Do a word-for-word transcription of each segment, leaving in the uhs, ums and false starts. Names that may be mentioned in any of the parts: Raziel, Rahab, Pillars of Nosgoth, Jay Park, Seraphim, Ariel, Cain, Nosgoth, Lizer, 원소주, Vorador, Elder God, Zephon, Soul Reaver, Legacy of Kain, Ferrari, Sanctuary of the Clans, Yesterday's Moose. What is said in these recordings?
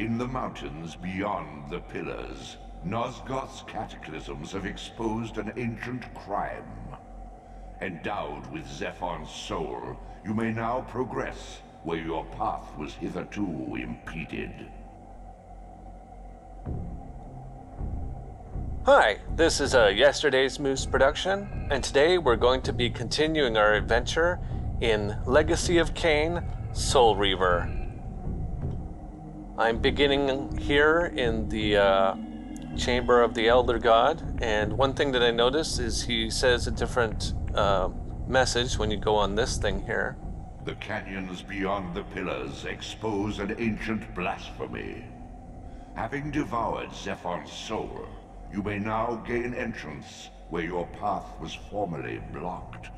In the mountains beyond the Pillars, Nosgoth's cataclysms have exposed an ancient crime. Endowed with Zephon's soul, you may now progress where your path was hitherto impeded. Hi, this is a Yesterday's Moose production, and today we're going to be continuing our adventure in Legacy of Kain, Soul Reaver. I'm beginning here in the uh, Chamber of the Elder God, and one thing that I noticed is he says a different uh, message when you go on this thing here. The canyons beyond the Pillars expose an ancient blasphemy. Having devoured Zephon's soul, you may now gain entrance where your path was formerly blocked.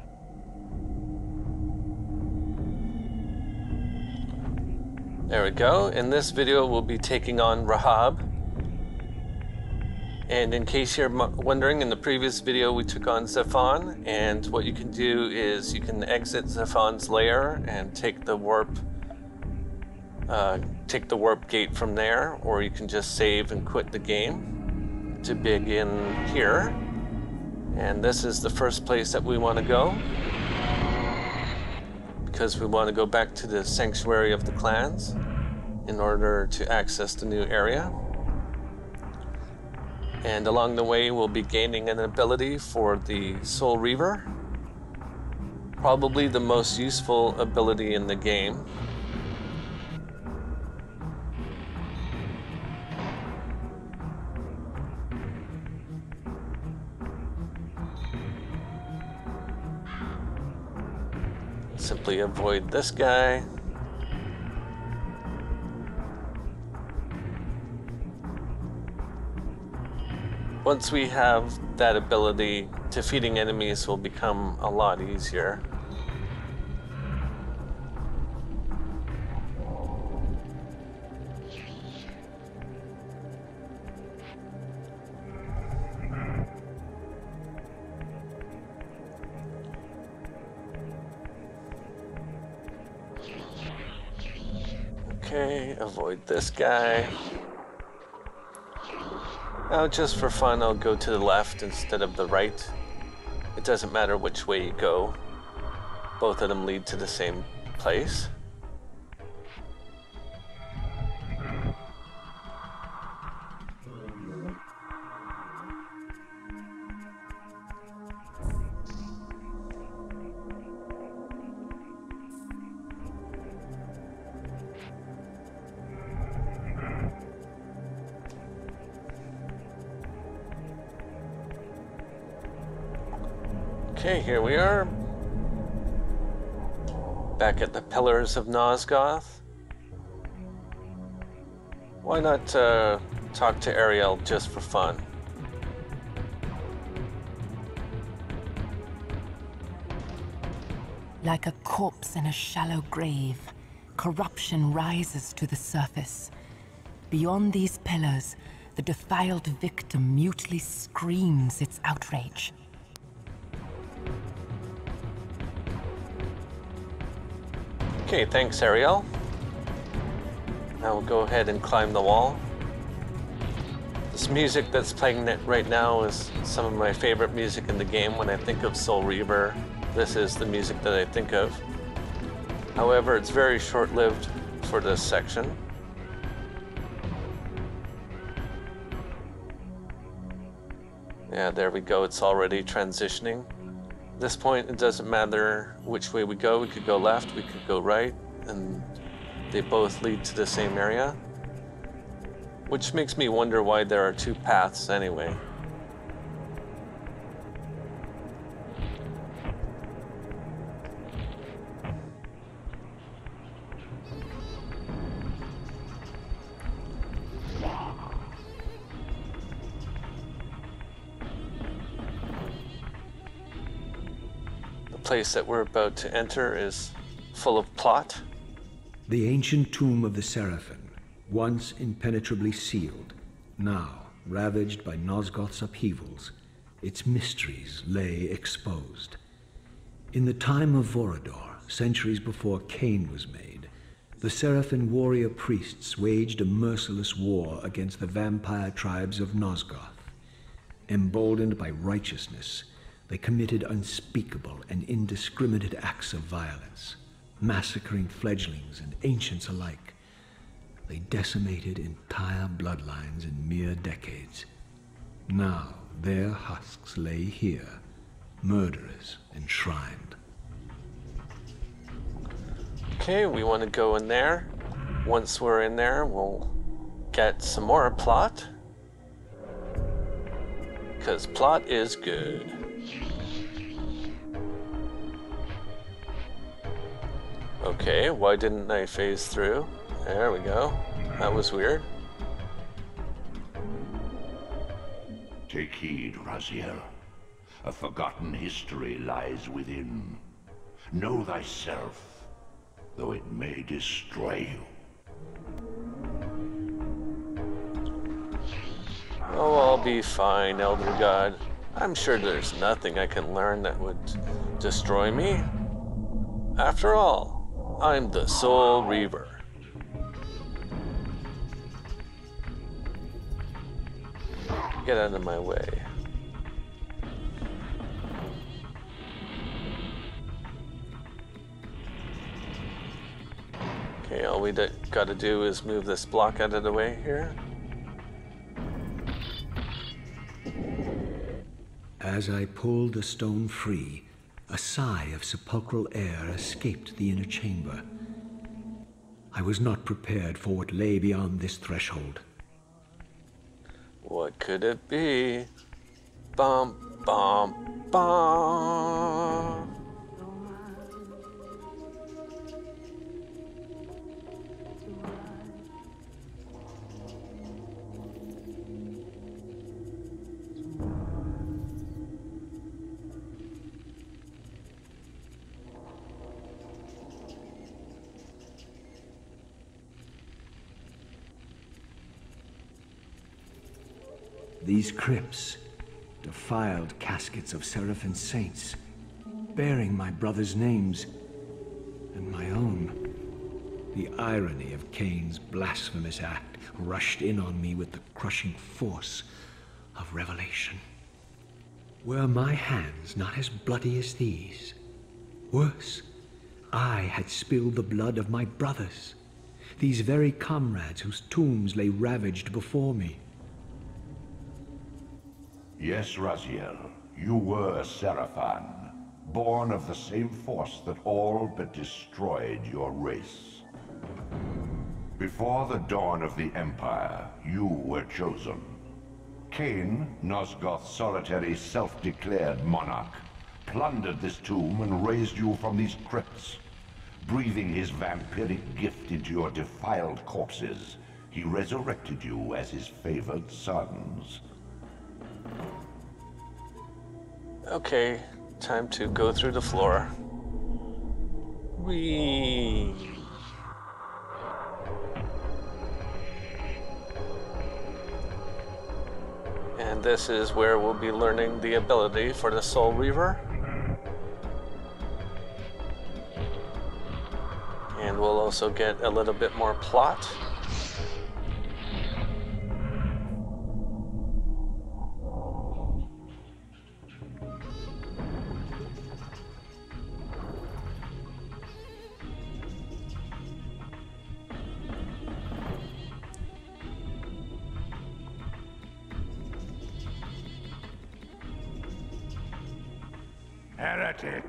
There we go. In this video, we'll be taking on Rahab. And in case you're wondering, in the previous video, we took on Zephon. And what you can do is you can exit Zephon's lair and take the warp, uh, take the warp gate from there, or you can just save and quit the game to begin here. And this is the first place that we want to go, because we want to go back to the Sanctuary of the Clans in order to access the new area. And along the way, we'll be gaining an ability for the Soul Reaver, probably the most useful ability in the game. Simply avoid this guy. Once we have that ability, defeating enemies will become a lot easier. Okay, avoid this guy. Now, just for fun, I'll go to the left instead of the right. It doesn't matter which way you go. Both of them lead to the same place. Okay, here we are, back at the Pillars of Nosgoth. Why not uh, talk to Ariel just for fun? Like a corpse in a shallow grave, corruption rises to the surface. Beyond these pillars, the defiled victim mutely screams its outrage. Okay, thanks, Ariel. Now we'll go ahead and climb the wall. This music that's playing right now is some of my favorite music in the game. When I think of Soul Reaver, this is the music that I think of. However, it's very short-lived for this section. Yeah, there we go. It's already transitioning. At this point, it doesn't matter which way we go. We could go left, we could go right, and they both lead to the same area. Which makes me wonder why there are two paths anyway. The place that we're about to enter is full of plot. The ancient tomb of the Seraphim, once impenetrably sealed, now ravaged by Nosgoth's upheavals, its mysteries lay exposed. In the time of Vorador, centuries before Cain was made, the Seraphim warrior priests waged a merciless war against the vampire tribes of Nosgoth. Emboldened by righteousness, they committed unspeakable and indiscriminate acts of violence, massacring fledglings and ancients alike. They decimated entire bloodlines in mere decades. Now their husks lay here, murderers enshrined. Okay, we want to go in there. Once we're in there, we'll get some more plot. Because plot is good. Okay, why didn't I phase through? There we go. That was weird. Take heed, Raziel. A forgotten history lies within. Know thyself, though it may destroy you. Oh, I'll be fine, Elder God. I'm sure there's nothing I can learn that would destroy me. After all, I'm the Soul Reaver. Get out of my way. Okay, all we gotta do is move this block out of the way here. As I pulled the stone free, a sigh of sepulchral air escaped the inner chamber. I was not prepared for what lay beyond this threshold. What could it be? Bum, bum, bum. These crypts, defiled caskets of Seraphim saints, bearing my brother's names and my own. The irony of Cain's blasphemous act rushed in on me with the crushing force of revelation. Were my hands not as bloody as these? Worse, I had spilled the blood of my brothers, these very comrades whose tombs lay ravaged before me. Yes, Raziel, you were a Seraphim, born of the same force that all but destroyed your race. Before the dawn of the Empire, you were chosen. Cain, Nosgoth's solitary self-declared monarch, plundered this tomb and raised you from these crypts. Breathing his vampiric gift into your defiled corpses, he resurrected you as his favored sons. Okay, time to go through the floor. Whee! And this is where we'll be learning the ability for the Soul Reaver. And we'll also get a little bit more plot. Heretic,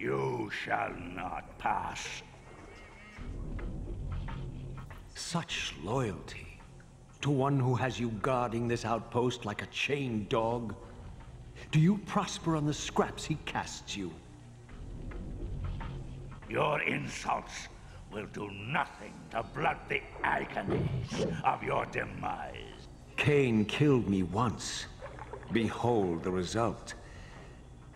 you shall not pass. Such loyalty to one who has you guarding this outpost like a chained dog. Do you prosper on the scraps he casts you? Your insults will do nothing to blunt the agonies of your demise. Cain killed me once. Behold the result.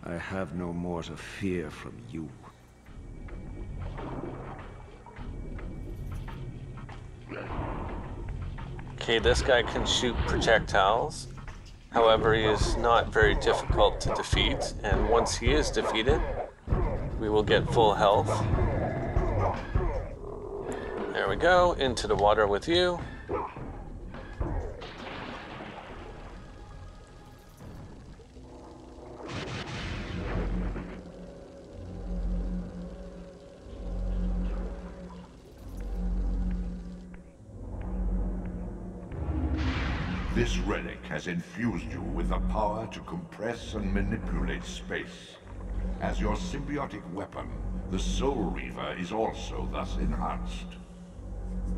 I have no more to fear from you. Okay, this guy can shoot projectiles. However, he is not very difficult to defeat, and once he is defeated, we will get full health. There we go, into the water with you. This relic has infused you with the power to compress and manipulate space. As your symbiotic weapon, the Soul Reaver is also thus enhanced.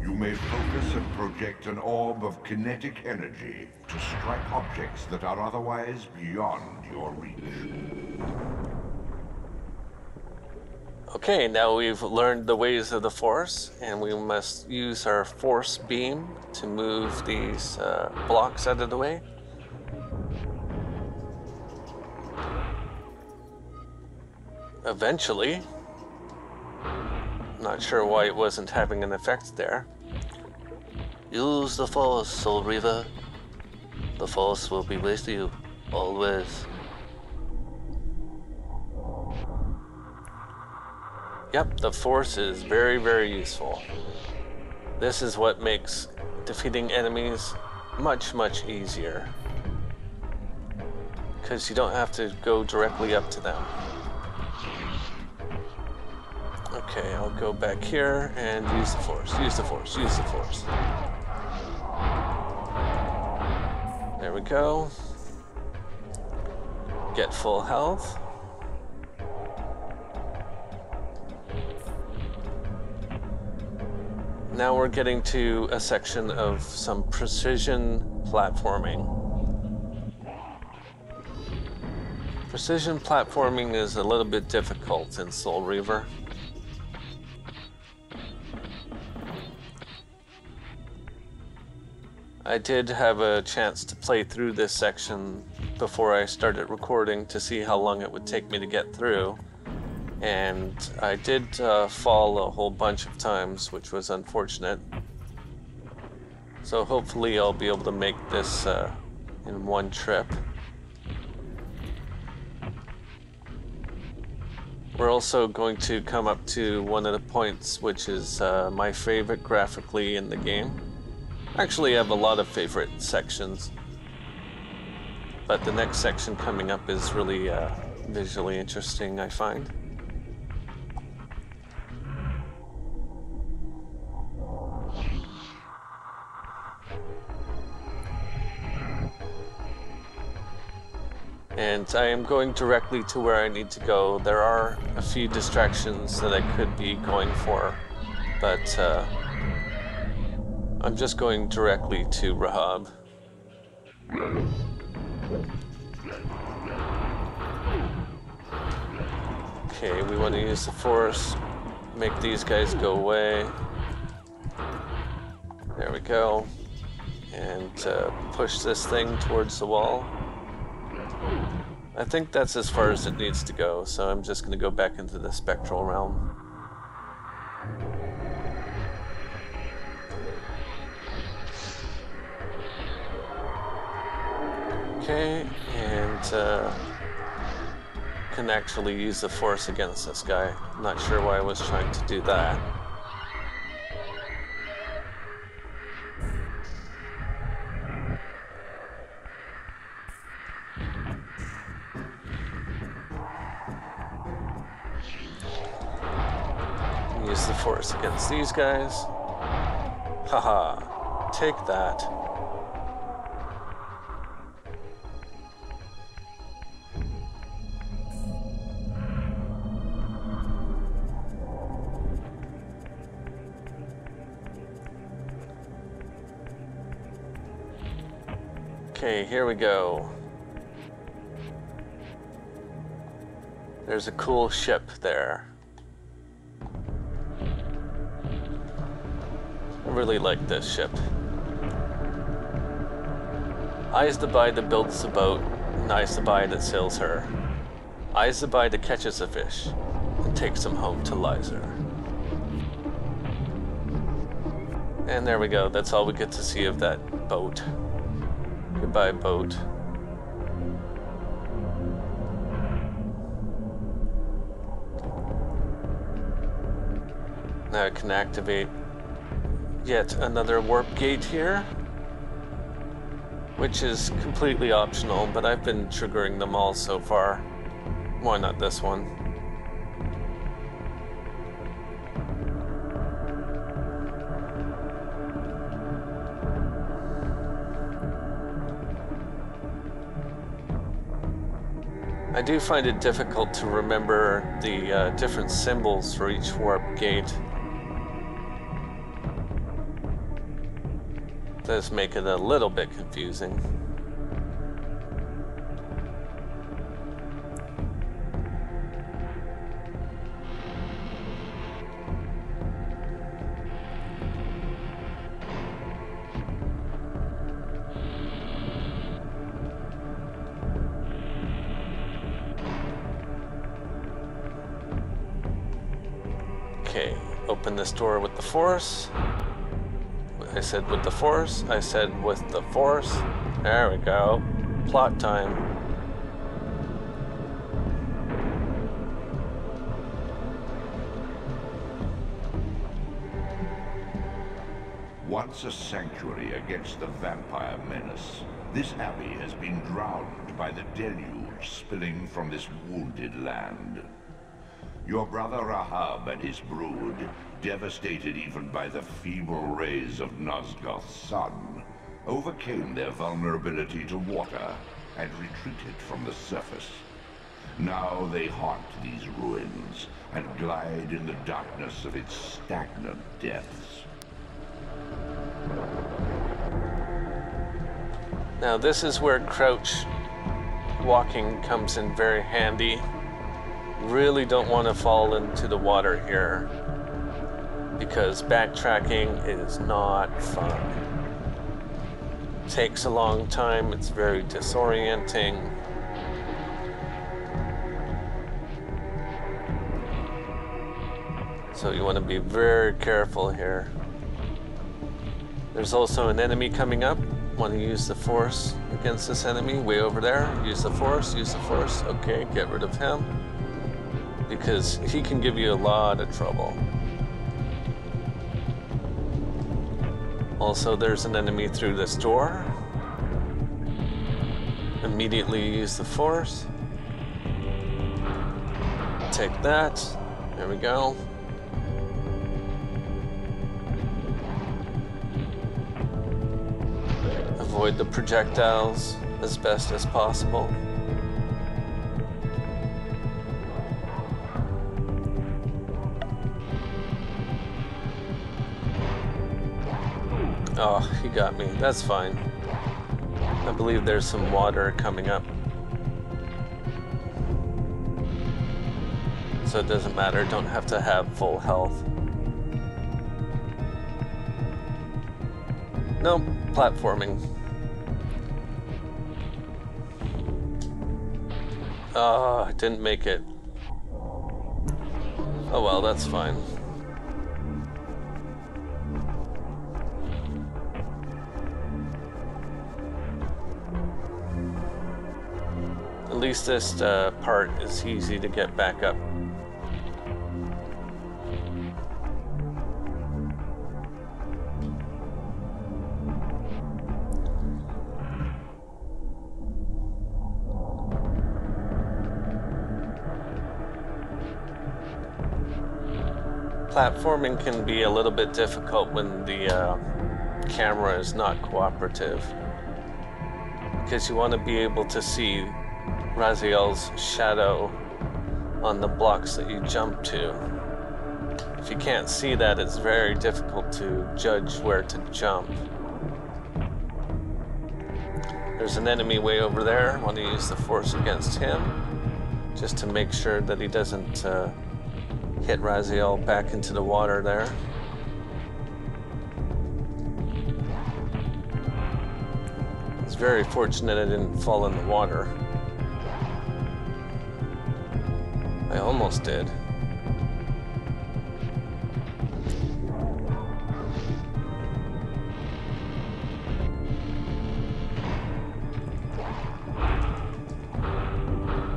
You may focus and project an orb of kinetic energy to strike objects that are otherwise beyond your reach. Okay, now we've learned the ways of the Force, and we must use our Force Beam to move these uh, blocks out of the way. Eventually. Not sure why it wasn't having an effect there. Use the Force, Soul Reaver. The Force will be with you, always. Yep, the Force is very, very useful. This is what makes defeating enemies much, much easier. Because you don't have to go directly up to them. Okay, I'll go back here and use the Force, use the Force, use the Force. There we go. Get full health. Now we're getting to a section of some precision platforming. Precision platforming is a little bit difficult in Soul Reaver. I did have a chance to play through this section before I started recording to see how long it would take me to get through. And I did uh, fall a whole bunch of times, which was unfortunate. So hopefully I'll be able to make this uh, in one trip. We're also going to come up to one of the points, which is uh, my favorite graphically in the game. Actually, I have a lot of favorite sections, but the next section coming up is really uh, visually interesting, I find. And I am going directly to where I need to go. There are a few distractions that I could be going for, but uh, I'm just going directly to Rahab. Okay, we want to use the Force, make these guys go away. There we go. And uh, push this thing towards the wall. I think that's as far as it needs to go, so I'm just going to go back into the spectral realm. Okay, and uh, can actually use the Force against this guy. Not sure why I was trying to do that. Use the Force against these guys. Haha, -ha. Take that. Okay, here we go. There's a cool ship there. Really like this ship. I's the by that builds the boat, and I's the by that sails her. I's the by that catches the fish and takes them home to Lizer. And there we go, that's all we get to see of that boat. Goodbye, boat. Now I can activate yet another warp gate here, which is completely optional, but I've been triggering them all so far. Why not this one? I do find it difficult to remember the uh, different symbols for each warp gate. Does make it a little bit confusing. Okay, open this door with the force. I said with the force, I said with the force. There we go. Plot time. Once a sanctuary against the vampire menace, this abbey has been drowned by the deluge spilling from this wounded land. Your brother Rahab and his brood, devastated even by the feeble rays of Nosgoth's sun, overcame their vulnerability to water and retreated from the surface. Now they haunt these ruins and glide in the darkness of its stagnant depths. Now this is where crouch walking comes in very handy. Really don't want to fall into the water here, because backtracking is not fun. Takes a long time, it's very disorienting. So you want to be very careful here. There's also an enemy coming up. Want to use the force against this enemy way over there. Use the force, use the force. Okay, get rid of him, because he can give you a lot of trouble. Also, there's an enemy through this door. Immediately use the force. Take that. There we go. Avoid the projectiles as best as possible. Oh, he got me. That's fine. I believe there's some water coming up, so it doesn't matter. Don't have to have full health. No, platforming. Ah, oh, I didn't make it. Oh well, that's fine. At least this uh, part is easy to get back up. Platforming can be a little bit difficult when the uh, camera is not cooperative, because you want to be able to see Raziel's shadow on the blocks that you jump to. If you can't see that, it's very difficult to judge where to jump. There's an enemy way over there. I want to use the force against him, just to make sure that he doesn't uh, hit Raziel back into the water there. It's very fortunate I didn't fall in the water. I almost did.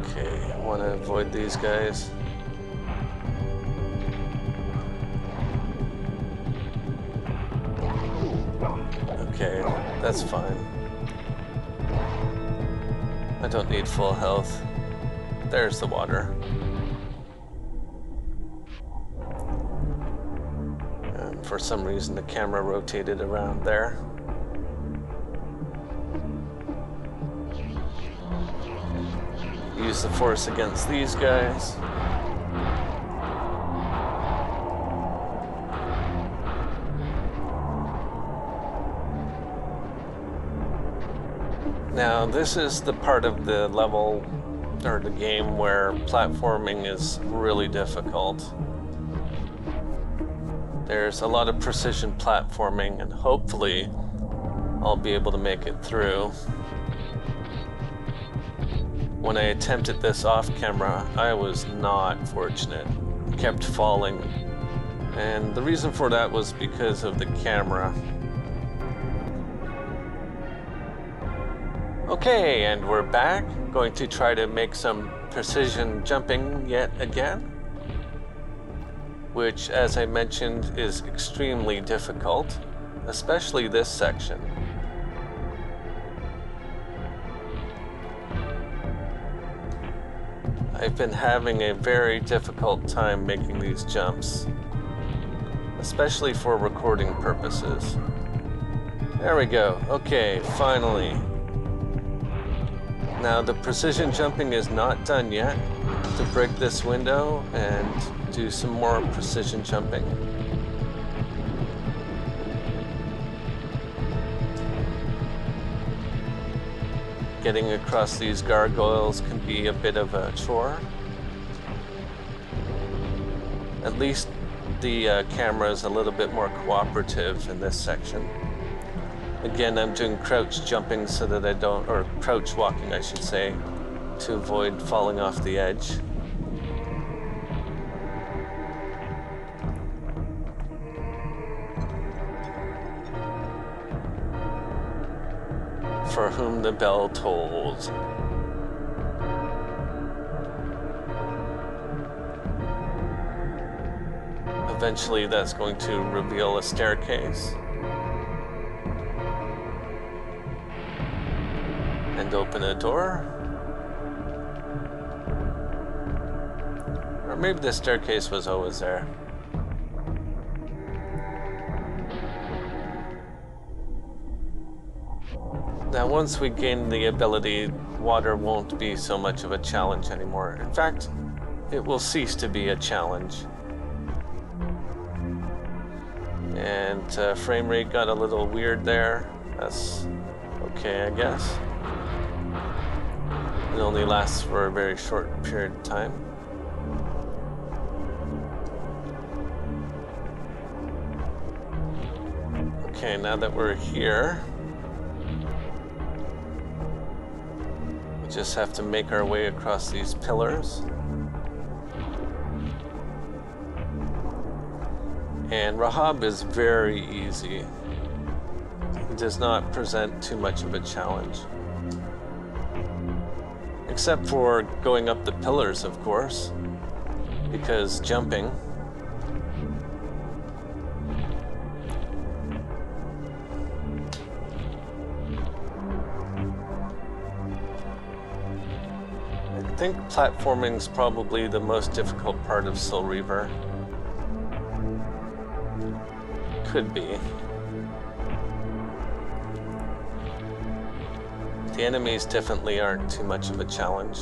Okay, I want to avoid these guys. okay, that's fine. I don't need full health. There's the water. And for some reason the camera rotated around there. Use the force against these guys. Now this is the part of the level or the game where platforming is really difficult. There's a lot of precision platforming and hopefully I'll be able to make it through. When I attempted this off camera, I was not fortunate. I kept falling. And the reason for that was because of the camera. Okay, and we're back. Going to try to make some precision jumping yet again, which, as I mentioned, is extremely difficult, especially this section. I've been having a very difficult time making these jumps, especially for recording purposes. There we go. Okay, finally. Now the precision jumping is not done yet. To break this window and do some more precision jumping. Getting across these gargoyles can be a bit of a chore. At least the uh, camera is a little bit more cooperative in this section. Again, I'm doing crouch jumping so that I don't, or crouch walking, I should say, to avoid falling off the edge. For whom the bell tolls. Eventually, that's going to reveal a staircase. And open a door. Or maybe the staircase was always there. Now once we gain the ability, water won't be so much of a challenge anymore. In fact, it will cease to be a challenge. And uh, frame rate got a little weird there. That's okay, I guess. It only lasts for a very short period of time. Okay, now that we're here, we just have to make our way across these pillars. And Rahab is very easy. It does not present too much of a challenge. Except for going up the pillars, of course, because jumping. I think platforming's probably the most difficult part of Soul Reaver. Could be. The enemies definitely aren't too much of a challenge.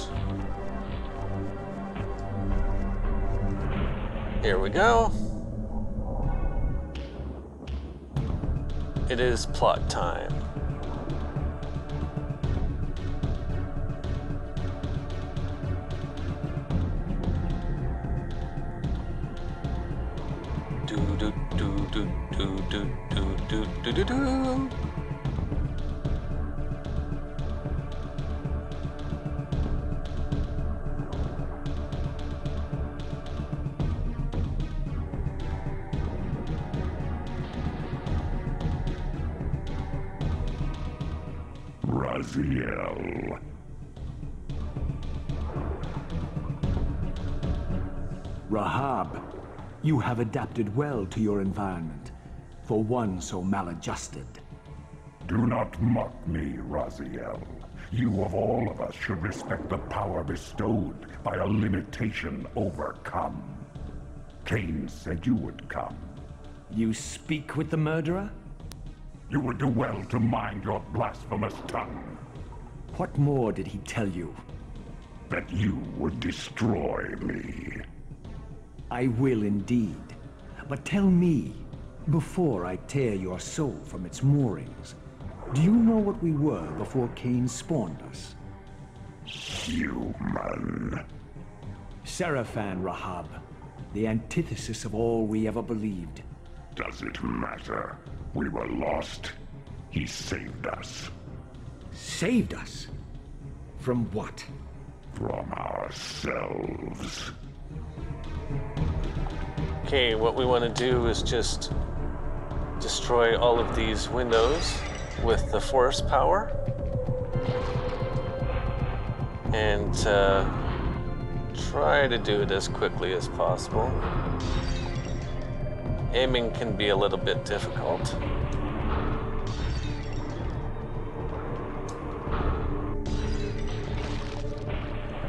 Here we go. It is plot time. Do do do do do do do do do do. Raziel. Rahab, you have adapted well to your environment, for one so maladjusted. Do not mock me, Raziel. You of all of us should respect the power bestowed by a limitation overcome. Cain said you would come. You speak with the murderer? You would do well to mind your blasphemous tongue. What more did he tell you? That you would destroy me. I will indeed. But tell me, before I tear your soul from its moorings, do you know what we were before Cain spawned us? Human. Seraphim, Rahab. The antithesis of all we ever believed. Does it matter? We were lost. He saved us. Saved us? From what? From ourselves. Okay, what we want to do is just destroy all of these windows with the force power. And uh, try to do it as quickly as possible. Aiming can be a little bit difficult.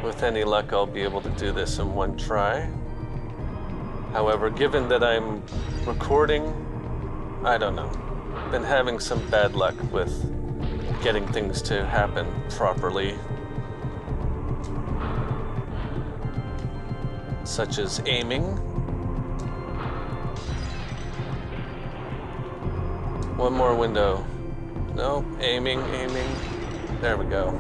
With any luck, I'll be able to do this in one try. However, given that I'm recording, I don't know. I've been having some bad luck with getting things to happen properly. Such as aiming. One more window. No, aiming, aiming. There we go.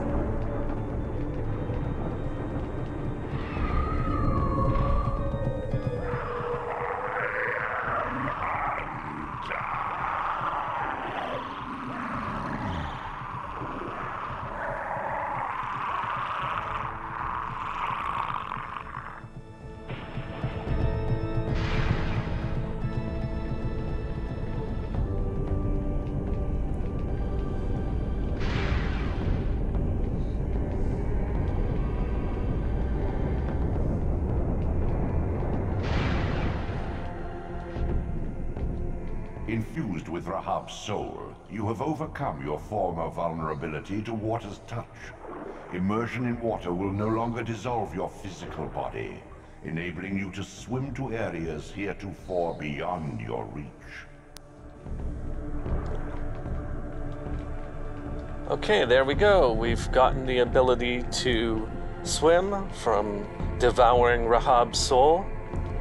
Infused with Rahab's soul, you have overcome your former vulnerability to water's touch. Immersion in water will no longer dissolve your physical body, enabling you to swim to areas heretofore beyond your reach. Okay, there we go. We've gotten the ability to swim from devouring Rahab's soul.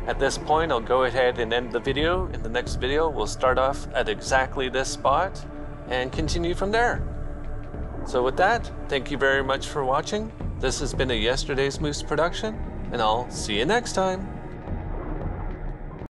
At this point, I'll go ahead and end the video. In the next video, we'll start off at exactly this spot and continue from there. So with that, thank you very much for watching. This has been a Yesterday's Moose production, and I'll see you next time.